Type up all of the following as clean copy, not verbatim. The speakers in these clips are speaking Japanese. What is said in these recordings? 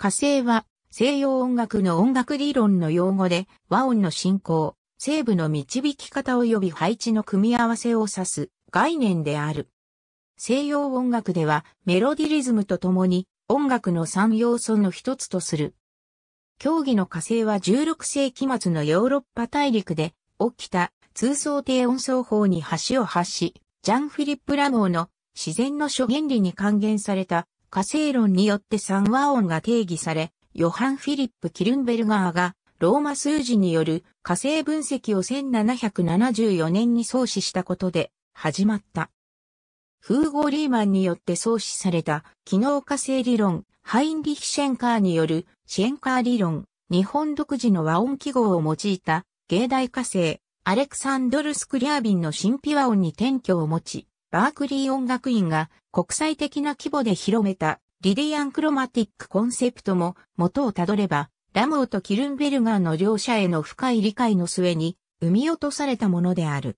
和声は西洋音楽の音楽理論の用語で和音の進行、声部の導き方及び配置の組み合わせを指す概念である。西洋音楽ではメロディリズムとともに音楽の3要素の一つとする。競技の和声は16世紀末のヨーロッパ大陸で起きた通奏低音奏法に橋を発し、ジャン・フィリップ・ラノーの自然の諸原理に還元された和声論によって3和音が定義され、ヨハン・フィリップ・キルンベルガーがローマ数字による和声分析を1774年に創始したことで始まった。フーゴー・リーマンによって創始された機能和声理論、ハインリヒ・シェンカーによるシェンカー理論、日本独自の和音記号を用いた芸大和声、アレクサンドル・スクリャービンの神秘和音に転居を持ち、バークリー音楽院が国際的な規模で広めたリディアン・クロマティック・コンセプトも元をたどれば、ラノーとキルンベルガーの両者への深い理解の末に生み落とされたものである。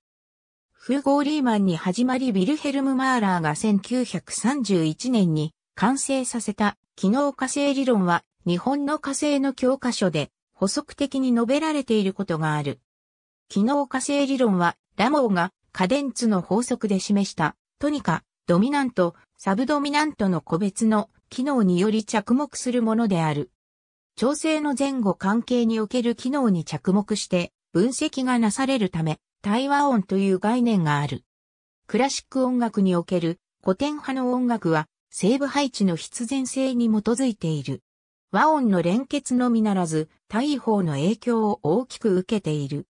フーゴー・リーマンに始まりヴィルヘルム・マーラーが1931年に完成させた機能和声理論は日本の和声の教科書で補足的に述べられていることがある。機能和声理論はラノーがカデンツの法則で示したトニカ、ドミナント、サブドミナントの個別の機能により着目するものである。調整の前後関係における機能に着目して分析がなされるため、対和音という概念がある。クラシック音楽における古典派の音楽は声部配置の必然性に基づいている。和音の連結のみならず対位法の影響を大きく受けている。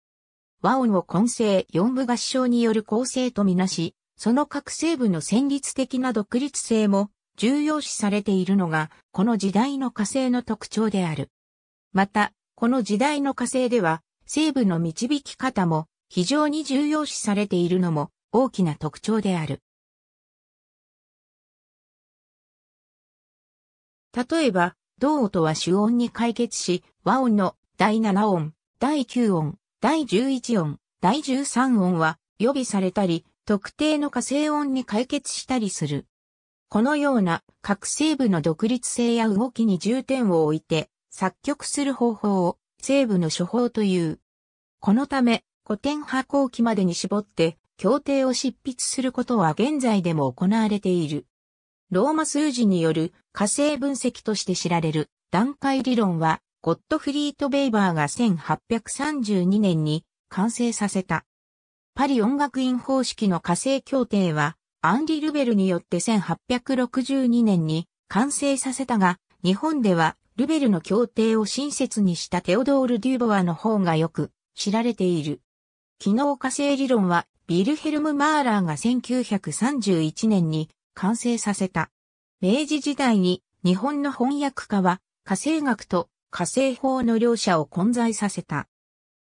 和音を混声四部合唱による構成とみなし、その各声部の旋律的な独立性も重要視されているのがこの時代の和声の特徴である。また、この時代の和声では声部の導き方も非常に重要視されているのも大きな特徴である。例えば、同音は主音に解決し、和音の第7音、第9音、第11音、第13音は予備されたり、特定の和声音に解決したりする。このような各声部の独立性や動きに重点を置いて作曲する方法を声部の処方という。このため、古典派後期までに絞って協定を執筆することは現在でも行われている。ローマ数字による和声分析として知られる段階理論はゴットフリート・ベイバーが1832年に完成させた。パリ音楽院方式の和声協定はアンリ・ルベルによって1862年に完成させたが、日本ではルベルの協定を親切にしたテオドール・デュボアの方がよく知られている。機能和声理論は、ヴィルヘルム・マーラーが1931年に完成させた。明治時代に日本の翻訳家は、和声学と和声法の両者を混在させた。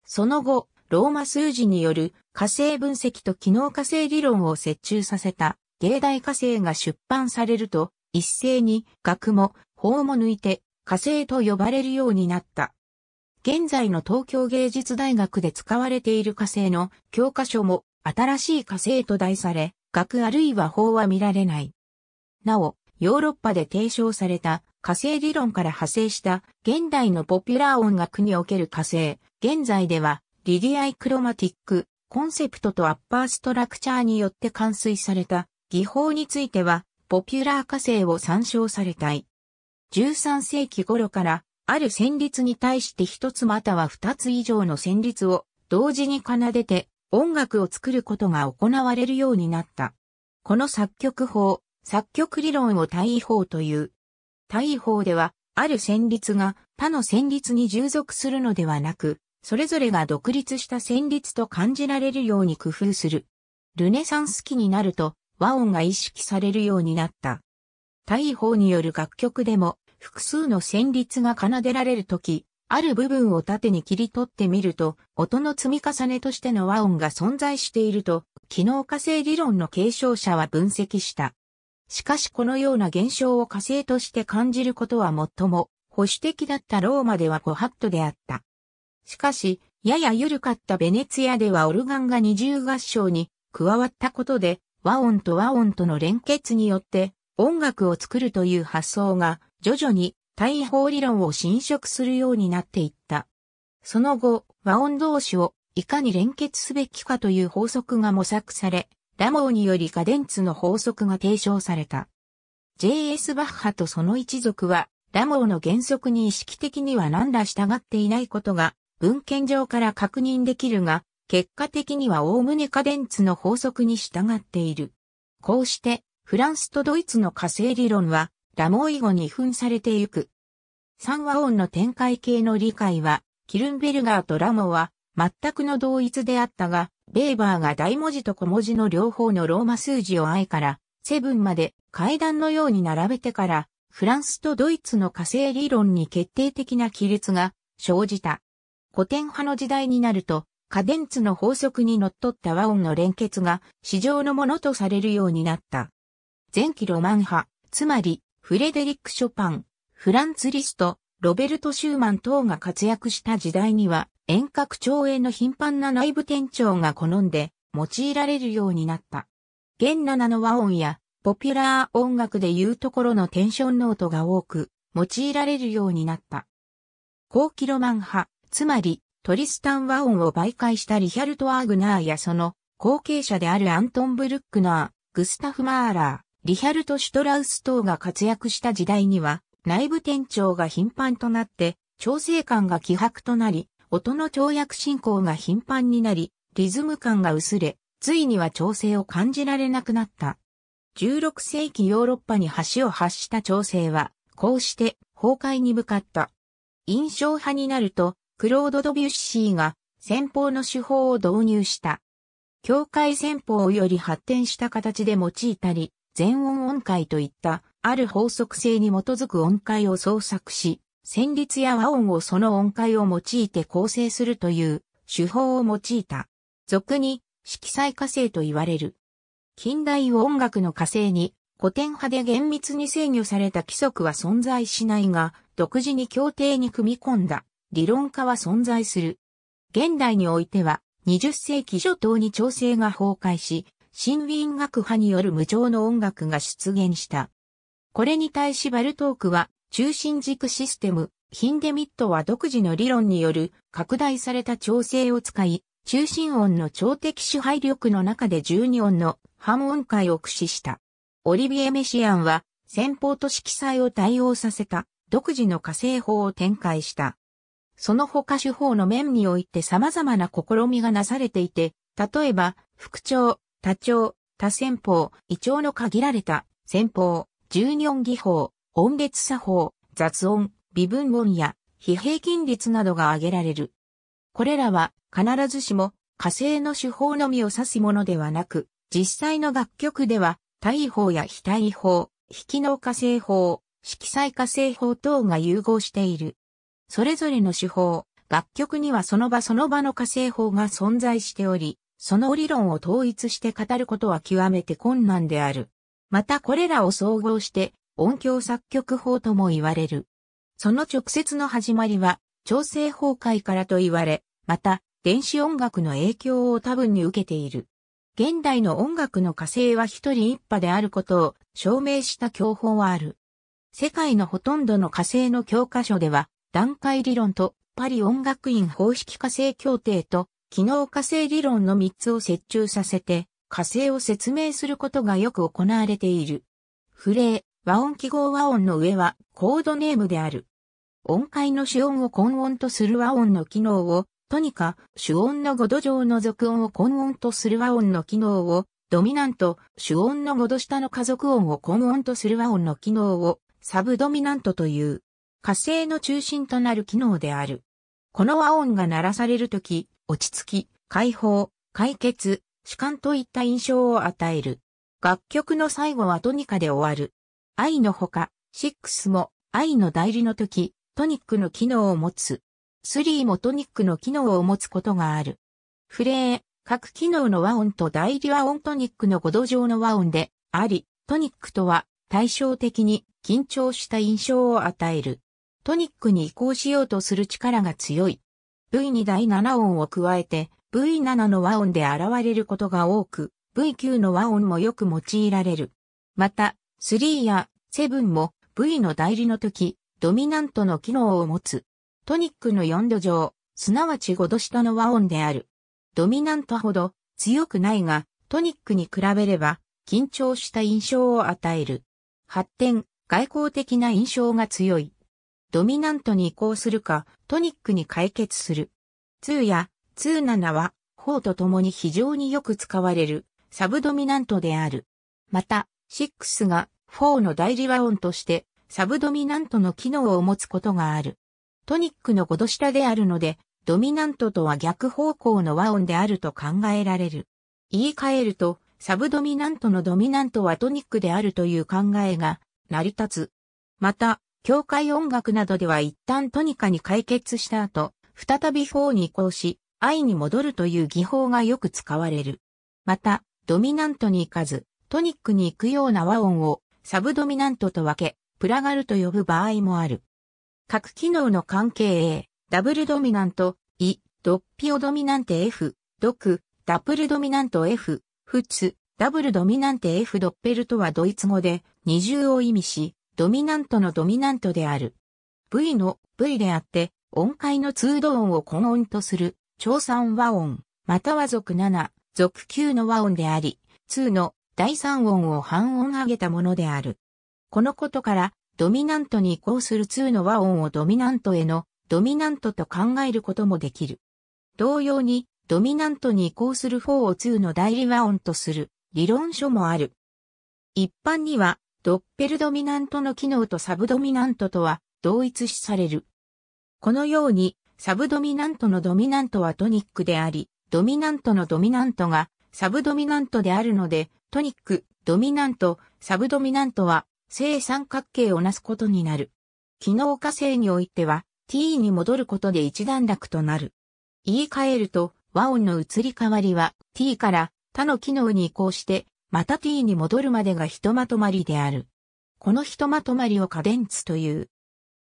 その後、ローマ数字による和声分析と機能和声理論を折衷させた芸大和声が出版されると、一斉に学も法も抜いて和声と呼ばれるようになった。現在の東京芸術大学で使われている和声の教科書も新しい和声と題され、学あるいは法は見られない。なお、ヨーロッパで提唱された和声理論から派生した現代のポピュラー音楽における和声、現在ではリディアン・クロマティック・コンセプトとアッパーストラクチャーによって完遂された技法についてはポピュラー和声を参照されたい。13世紀頃からある旋律に対して一つまたは二つ以上の旋律を同時に奏でて音楽を作ることが行われるようになった。この作曲法、作曲理論を対位法という。対位法ではある旋律が他の旋律に従属するのではなく、それぞれが独立した旋律と感じられるように工夫する。ルネサンス期になると和音が意識されるようになった。対位法による楽曲でも、複数の旋律が奏でられるとき、ある部分を縦に切り取ってみると、音の積み重ねとしての和音が存在していると、機能和声理論の継承者は分析した。しかしこのような現象を和声として感じることは最も保守的だったローマではご法度であった。しかし、やや緩かったベネツィアではオルガンが二重合唱に加わったことで、和音と和音との連結によって音楽を作るという発想が、徐々に対位法理論を侵食するようになっていった。その後、和音同士をいかに連結すべきかという法則が模索され、ラモーによりガデンツの法則が提唱された。J.S. バッハとその一族は、ラモーの原則に意識的には何ら従っていないことが、文献上から確認できるが、結果的にはおおむねガデンツの法則に従っている。こうして、フランスとドイツの化成理論は、ラモー以後に粉されてゆく。三和音の展開系の理解は、キルンベルガーとラモーは、全くの同一であったが、ベーバーが大文字と小文字の両方のローマ数字をiから7まで階段のように並べてから、フランスとドイツの化成理論に決定的な亀裂が生じた。古典派の時代になると、カデンツの法則にのっとった和音の連結が市場のものとされるようになった。前期ロマン派、つまりフレデリック・ショパン、フランツ・リスト、ロベルト・シューマン等が活躍した時代には、遠隔調営の頻繁な内部転調が好んで用いられるようになった。現7の和音やポピュラー音楽でいうところのテンションノートが多く用いられるようになった。後期ロマン派、つまりトリスタン和音を媒介したリヒャルト・ワーグナーやその後継者であるアントン・ブルックナー、グスタフ・マーラー、リヒャルト・シュトラウス等が活躍した時代には内部転調が頻繁となって調整感が希薄となり、音の跳躍進行が頻繁になり、リズム感が薄れ、ついには調整を感じられなくなった。16世紀ヨーロッパに橋を発した調整は、こうして崩壊に向かった。印象派になると、クロード・ドビュッシーが旋法の手法を導入した。境界旋法より発展した形で用いたり、全音音階といった、ある法則性に基づく音階を創作し、旋律や和音をその音階を用いて構成するという手法を用いた。俗に色彩化成と言われる。近代音楽の化成に古典派で厳密に制御された規則は存在しないが、独自に協定に組み込んだ理論家は存在する。現代においては20世紀初頭に調整が崩壊し、新ウィーン学派による無調の音楽が出現した。これに対しバルトークは、中心軸システム、ヒンデミットは独自の理論による拡大された調整を使い、中心音の調的支配力の中で12音の半音階を駆使した。オリビエ・メシアンは、旋法と色彩を対応させた独自の化成法を展開した。その他手法の面において様々な試みがなされていて、例えば、複調、多調、多旋法、移調の限られた旋法、12音技法、音列作法、雑音、微分音や非平均率などが挙げられる。これらは必ずしも化成の手法のみを指すものではなく、実際の楽曲では対位法や非対位法、非機能化成法、色彩化成法等が融合している。それぞれの手法、楽曲にはその場その場の化成法が存在しており、その理論を統一して語ることは極めて困難である。またこれらを総合して、音響作曲法とも言われる。その直接の始まりは、調整崩壊からと言われ、また、電子音楽の影響を多分に受けている。現代の音楽の化成は一人一派であることを証明した教本はある。世界のほとんどの化成の教科書では、段階理論とパリ音楽院方式化成協定と機能化成理論の3つを折衷させて、化成を説明することがよく行われている。フレー。和音記号和音の上はコードネームである。音階の主音を根音とする和音の機能を、トニカ、主音の5度上の属音を根音とする和音の機能を、ドミナント、主音の5度下の家族音を根音とする和音の機能を、サブドミナントという、化成の中心となる機能である。この和音が鳴らされるとき、落ち着き、解放、解決、主観といった印象を与える。楽曲の最後はトニカで終わる。I のほか、6も I の代理の時、トニックの機能を持つ。3もトニックの機能を持つことがある。フレー、各機能の和音と代理和音トニックの5度上の和音であり、トニックとは対照的に緊張した印象を与える。トニックに移行しようとする力が強い。V2 第7音を加えて、V7 の和音で現れることが多く、V9 の和音もよく用いられる。また、3や7も V の代理の時、ドミナントの機能を持つ。トニックの4度上、すなわち5度下の和音である。ドミナントほど強くないが、トニックに比べれば緊張した印象を与える。発展、外交的な印象が強い。ドミナントに移行するか、トニックに解決する。2や27は、4と共に非常によく使われるサブドミナントである。また、6が4の代理和音としてサブドミナントの機能を持つことがある。トニックの5度下であるので、ドミナントとは逆方向の和音であると考えられる。言い換えると、サブドミナントのドミナントはトニックであるという考えが成り立つ。また、教会音楽などでは一旦トニカに解決した後、再び4に移行し、愛に戻るという技法がよく使われる。また、ドミナントに行かず、トニックに行くような和音をサブドミナントと分け、プラガルと呼ぶ場合もある。各機能の関係 A、ダブルドミナント、イ、ドッピオドミナンテ F、ドク、ダブルドミナント F、フツ、ダブルドミナンテ F ドッペルとはドイツ語で二重を意味し、ドミナントのドミナントである。V の V であって、音階の通度音を根音とする、長三和音、または属7、属9の和音であり、2の第3音を半音上げたものである。このことから、ドミナントに移行する2の和音をドミナントへのドミナントと考えることもできる。同様にドミナントに移行する4を2の代理和音とする理論書もある。一般にはドッペルドミナントの機能とサブドミナントとは同一視される。このようにサブドミナントのドミナントはトニックであり、ドミナントのドミナントがサブドミナントであるので、トニック、ドミナント、サブドミナントは正三角形をなすことになる。機能化性においては t に戻ることで一段落となる。言い換えると和音の移り変わりは t から他の機能に移行してまた t に戻るまでがひとまとまりである。このひとまとまりをカデンツという。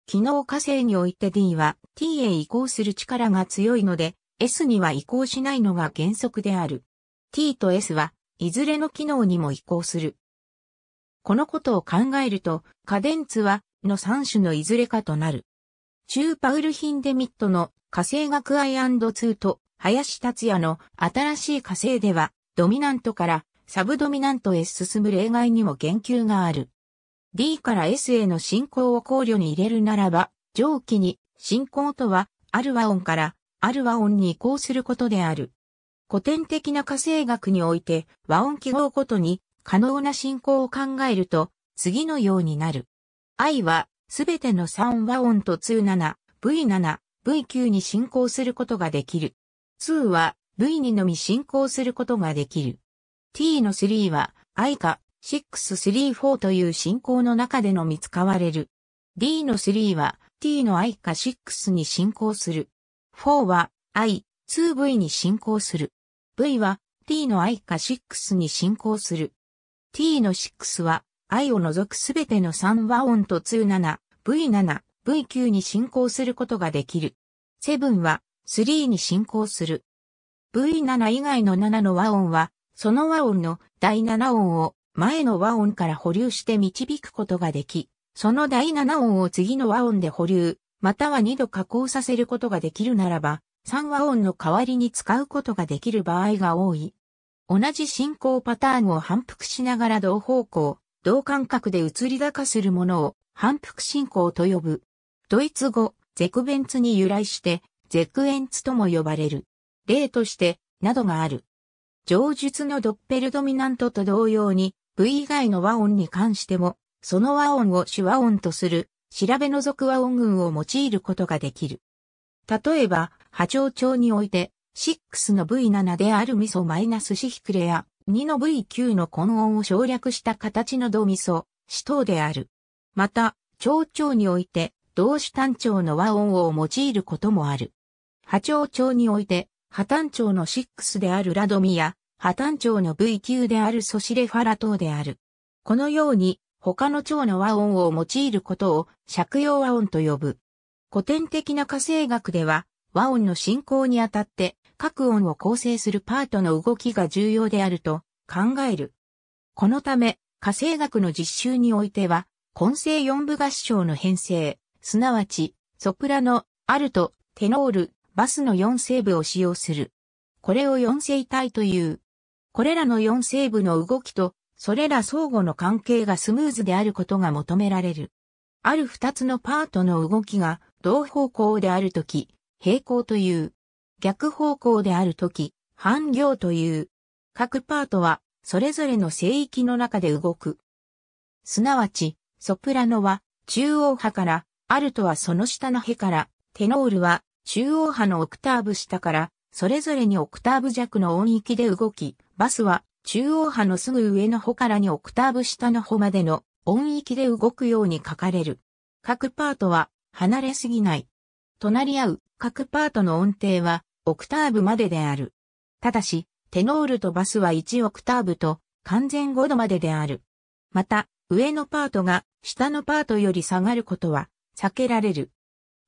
機能化性において d は t へ移行する力が強いので s には移行しないのが原則である。t と s はいずれの機能にも移行する。このことを考えると、カデンツは、の3種のいずれかとなる。中パウル・ヒンデミットの火星学愛&2と、林達也の新しい火星では、ドミナントからサブドミナントへ進む例外にも言及がある。D から S への進行を考慮に入れるならば、上記に進行とは、ある和音から、ある和音に移行することである。古典的な火星学において、和音記号ごとに、可能な進行を考えると、次のようになる。I は、すべての3和音と27、V7、V9 に進行することができる。2は、V にのみ進行することができる。T の3は、I か、6、3、4という進行の中でのみ使われる。D の3は、T の I か6に進行する。4は、I、2V に進行する。V は、T の I か6に進行する。t の6は、i を除くすべての3和音と27、v7、v9 に進行することができる。7は、3に進行する。v7 以外の7の和音は、その和音の第7音を前の和音から保留して導くことができ、その第7音を次の和音で保留、または2度加工させることができるならば、3和音の代わりに使うことができる場合が多い。同じ進行パターンを反復しながら同方向、同間隔で移り高するものを反復進行と呼ぶ。ドイツ語、ゼクベンツに由来して、ゼクエンツとも呼ばれる。例として、などがある。上述のドッペルドミナントと同様に、V 以外の和音に関しても、その和音を主和音とする、調べ除く和音群を用いることができる。例えば、波長調において、6の V7 であるミソマイナスシヒクレや2の V9 の根音を省略した形のドミソ、シ等である。また、長調において同種単調の和音を用いることもある。波長調において波単調の6であるラドミや波単調の V9 であるソシレファラ等である。このように他の調の和音を用いることを借用和音と呼ぶ。古典的な火星学では和音の進行にあたって各音を構成するパートの動きが重要であると考える。このため、火星学の実習においては、混声四部合唱の編成、すなわち、ソプラノ、アルト、テノール、バスの4声部を使用する。これを4声帯という。これらの4声部の動きと、それら相互の関係がスムーズであることが求められる。ある2つのパートの動きが同方向であるとき、平行という。逆方向であるとき、反行という。各パートは、それぞれの声域の中で動く。すなわち、ソプラノは、中央波から、アルトはその下のヘから、テノールは、中央波のオクターブ下から、それぞれにオクターブ弱の音域で動き、バスは、中央波のすぐ上のホからにオクターブ下のホまでの音域で動くように書かれる。各パートは離れすぎない。隣り合う各パートの音程はオクターブまでである。ただし、テノールとバスは1オクターブと完全5度までである。また、上のパートが下のパートより下がることは避けられる。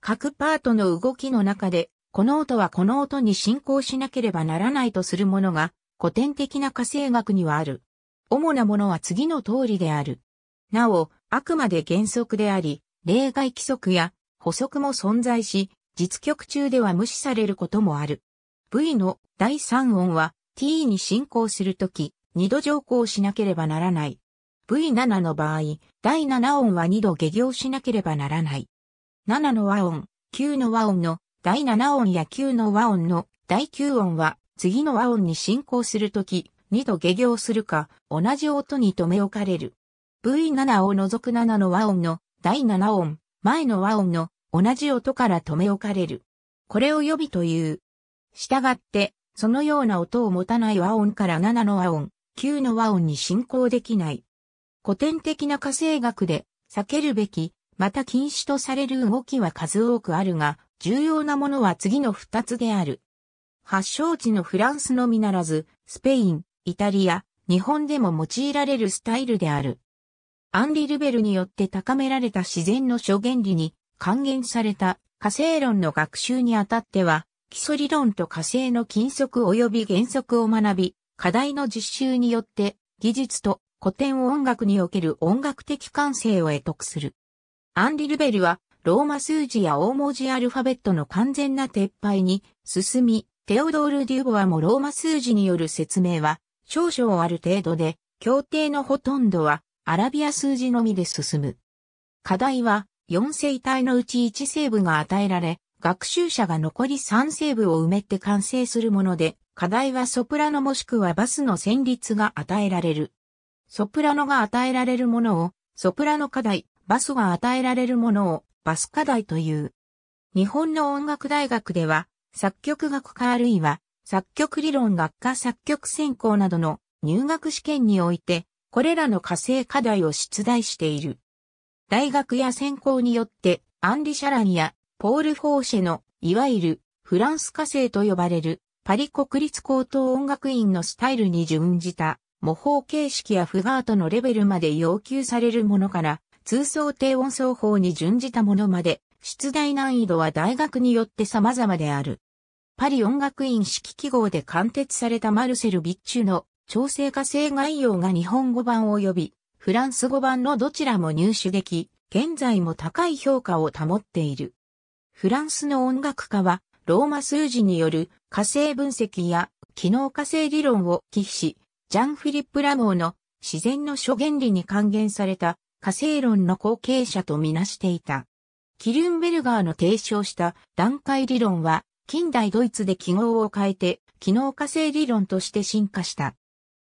各パートの動きの中で、この音はこの音に進行しなければならないとするものが、古典的な化声学にはある。主なものは次の通りである。なお、あくまで原則であり、例外規則や補足も存在し、実曲中では無視されることもある。V の第3音は T に進行するとき、2度上行しなければならない。V7 の場合、第7音は2度下行しなければならない。7の和音、9の和音の第7音や9の和音の第9音は、次の和音に進行するとき、2度下行するか、同じ音に留め置かれる。V7 を除く7の和音の第7音、前の和音の同じ音から留め置かれる。これを予備という。したがって、そのような音を持たない和音から7の和音、9の和音に進行できない。古典的な化声学で、避けるべき、また禁止とされる動きは数多くあるが、重要なものは次の2つである。発祥地のフランスのみならず、スペイン、イタリア、日本でも用いられるスタイルである。アンリ・ルベルによって高められた自然の諸原理に還元された化声論の学習にあたっては、基礎理論と化声の禁則及び原則を学び、課題の実習によって、技術と古典音楽における音楽的感性を会得する。アンリ・ルベルは、ローマ数字や大文字アルファベットの完全な撤廃に進み、テオドール・デュボワもローマ数字による説明は少々ある程度で、協定のほとんどはアラビア数字のみで進む。課題は4声帯のうち1声部が与えられ、学習者が残り3声部を埋めて完成するもので、課題はソプラノもしくはバスの旋律が与えられる。ソプラノが与えられるものをソプラノ課題、バスが与えられるものをバス課題という。日本の音楽大学では、作曲学科あるいは作曲理論学科作曲専攻などの入学試験においてこれらの化声課題を出題している。大学や専攻によってアンリ・シャランやポール・フォーシェのいわゆるフランス化声と呼ばれるパリ国立高等音楽院のスタイルに準じた模倣形式やフガートのレベルまで要求されるものから通奏低音奏法に準じたものまで出題難易度は大学によって様々である。パリ音楽院式記号で貫徹されたマルセル・ビッチュの調整化声概要が日本語版及びフランス語版のどちらも入手でき、現在も高い評価を保っている。フランスの音楽家はローマ数字による化声分析や機能化声理論を寄付し、ジャン・フィリップ・ラモーの自然の諸原理に還元された化声論の後継者とみなしていた。キルンベルガーの提唱した段階理論は近代ドイツで記号を変えて機能化声理論として進化した。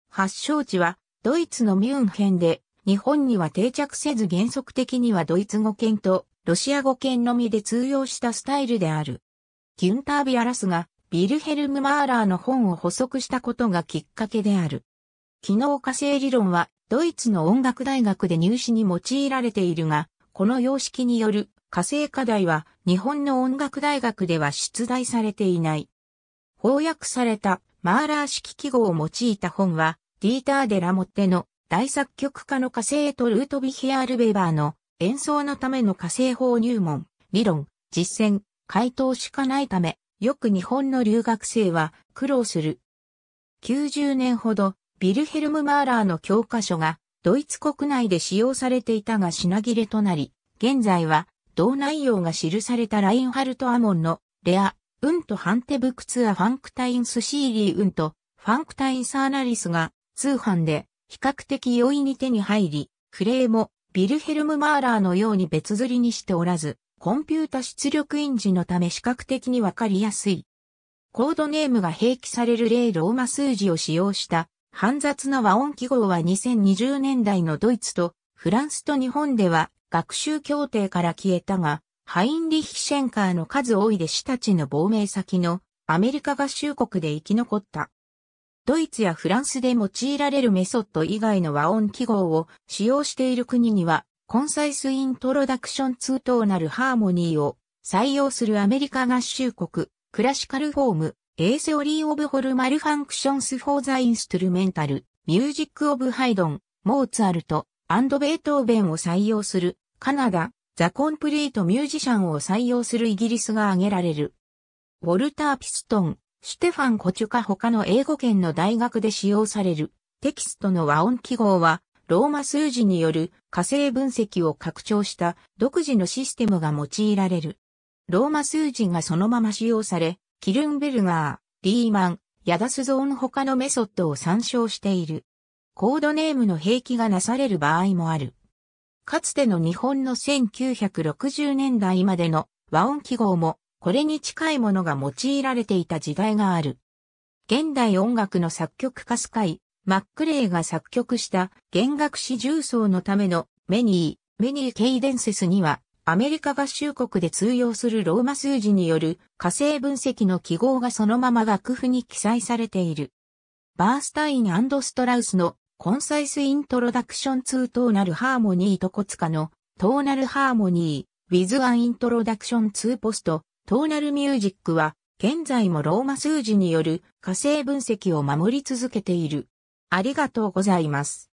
発祥地はドイツのミュンヘンで日本には定着せず原則的にはドイツ語圏とロシア語圏のみで通用したスタイルである。ギュンター・ビアラスがヴィルヘルム・マーラーの本を補足したことがきっかけである。機能化声理論はドイツの音楽大学で入試に用いられているが、この様式による化声課題は日本の音楽大学では出題されていない。翻訳されたマーラー式記号を用いた本はディーター・デ・ラモッテの大作曲家の化声とルートヴィヒアール・ヴェバーの演奏のための化声法入門、理論、実践、回答しかないため、よく日本の留学生は苦労する。90年ほどヴィルヘルム・マーラーの教科書がドイツ国内で使用されていたが品切れとなり、現在は同内容が記されたラインハルト・アモンのレア・ウント・ハンテブクツア・ファンクタインス・シーリー・ウント・ファンクタインス・アナリスが通販で比較的容易に手に入り、クレイもヴィルヘルム・マーラーのように別刷りにしておらず、コンピュータ出力印字のため視覚的にわかりやすい。コードネームが併記される例ローマ数字を使用した煩雑な和音記号は2020年代のドイツとフランスと日本では学習協定から消えたが、ハインリヒシェンカーの数多い弟子たちの亡命先のアメリカ合衆国で生き残った。ドイツやフランスで用いられるメソッド以外の和音記号を使用している国には、コンサイスイントロダクションツートーナルハーモニーを採用するアメリカ合衆国、クラシカルフォーム、A Theory of Formal Functions for the Instrumental Music of Haydn、モーツァルト、ベートーベンを採用する、カナダ、ザ・コンプリート・ミュージシャンを採用するイギリスが挙げられる。ウォルター・ピストン、シュテファン・コチュカ他の英語圏の大学で使用されるテキストの和音記号は、ローマ数字による化成分析を拡張した独自のシステムが用いられる。ローマ数字がそのまま使用され、キルンベルガー、リーマン、ヤダスゾーン他のメソッドを参照している。コードネームの併記がなされる場合もある。かつての日本の1960年代までの和音記号もこれに近いものが用いられていた時代がある。現代音楽の作曲家スカイマックレイが作曲した弦楽四重奏のためのメニーケイデンセスにはアメリカ合衆国で通用するローマ数字による化成分析の記号がそのまま楽譜に記載されている。バースタイン&ストラウスのコンサイスイントロダクションツートーナルハーモニーとコツカのトーナルハーモニーウィズアンイントロダクションツーポストトーナルミュージックは現在もローマ数字による化成分析を守り続けている。ありがとうございます。